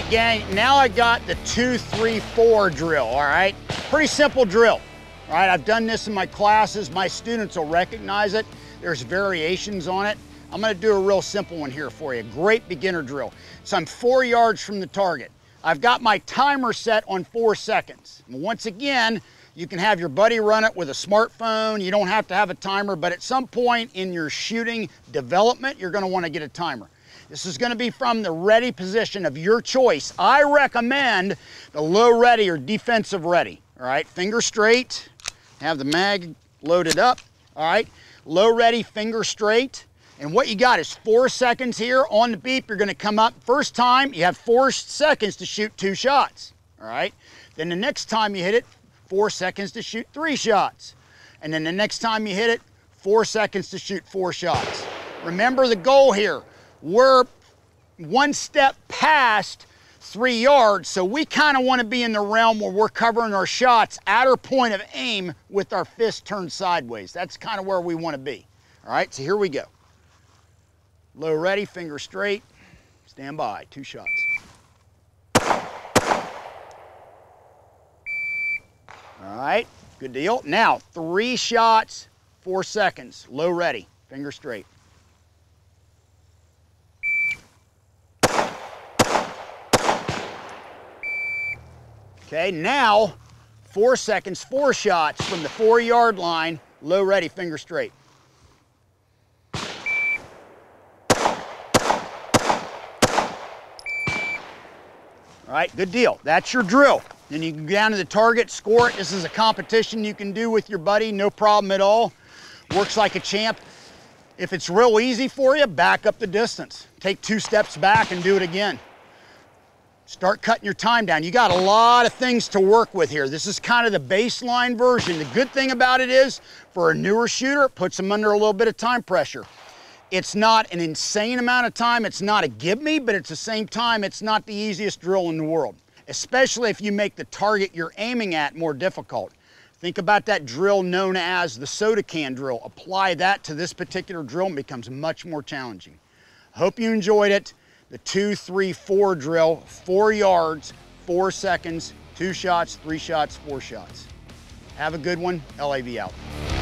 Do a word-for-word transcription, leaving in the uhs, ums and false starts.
right, gang, now I got the two, three, four drill, all right? Pretty simple drill, all right? I've done this in my classes. My students will recognize it. There's variations on it. I'm gonna do a real simple one here for you, great beginner drill. So I'm four yards from the target. I've got my timer set on four seconds. And once again, you can have your buddy run it with a smartphone. You don't have to have a timer, but at some point in your shooting development, you're gonna wanna get a timer. This is gonna be from the ready position of your choice. I recommend the low ready or defensive ready, all right? Finger straight, have the mag loaded up, all right? Low ready, finger straight. And what you got is four seconds here. On the beep, you're gonna come up. First time, you have four seconds to shoot two shots, all right? Then the next time you hit it, four seconds to shoot three shots. And then the next time you hit it, four seconds to shoot four shots. Remember the goal here. We're one step past three yards, so we kinda wanna be in the realm where we're covering our shots at our point of aim with our fist turned sideways. That's kinda where we wanna be, all right? So here we go. Low ready, finger straight, stand by, two shots. All right, good deal. Now, three shots, four seconds. Low ready, finger straight. Okay, now, four seconds, four shots from the four yard line, low ready, finger straight. All right, good deal. That's your drill. Then you can go down to the target, score it. This is a competition you can do with your buddy, no problem at all. Works like a champ. If it's real easy for you, back up the distance. Take two steps back and do it again. Start cutting your time down. You got a lot of things to work with here. This is kind of the baseline version. The good thing about it is, for a newer shooter, it puts them under a little bit of time pressure. It's not an insane amount of time. It's not a give me, but at the same time, it's not the easiest drill in the world, especially if you make the target you're aiming at more difficult. Think about that drill known as the soda can drill. Apply that to this particular drill and it becomes much more challenging. Hope you enjoyed it. The two, three, four drill, four yards, four seconds, two shots, three shots, four shots. Have a good one. L A V out.